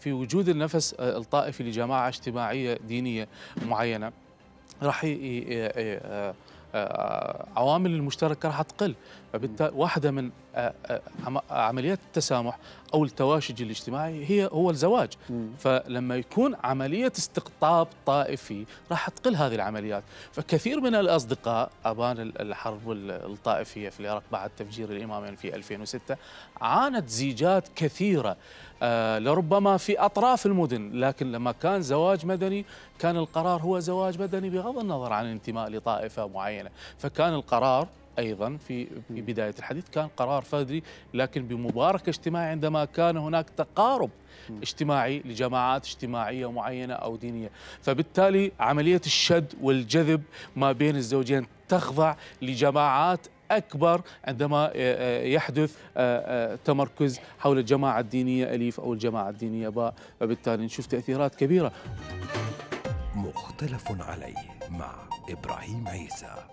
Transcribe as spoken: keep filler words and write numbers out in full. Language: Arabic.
في وجود النفس الطائفي لجماعة اجتماعية دينية معينة راح عوامل المشتركة راح تقل. فبالتالي واحدة من عمليات التسامح أو التواشج الاجتماعي هي هو الزواج. فلما يكون عملية استقطاب طائفي راح تقل هذه العمليات. فكثير من الأصدقاء أبان الحرب الطائفية في العراق بعد تفجير الإمامين في ألفين وستة عانت زيجات كثيرة لربما في أطراف المدن، لكن لما كان زواج مدني كان القرار هو زواج مدني بغض النظر عن الانتماء لطائفة معينة. فكان القرار أيضا في بداية الحديث كان قرار فردي، لكن بمباركة اجتماعية عندما كان هناك تقارب اجتماعي لجماعات اجتماعية معينة أو دينية. فبالتالي عملية الشد والجذب ما بين الزوجين تخضع لجماعات أكبر عندما يحدث تمركز حول الجماعة الدينية أليف أو الجماعة الدينية باء. فبالتالي نشوف تأثيرات كبيرة. مختلف عليه مع إبراهيم عيسى.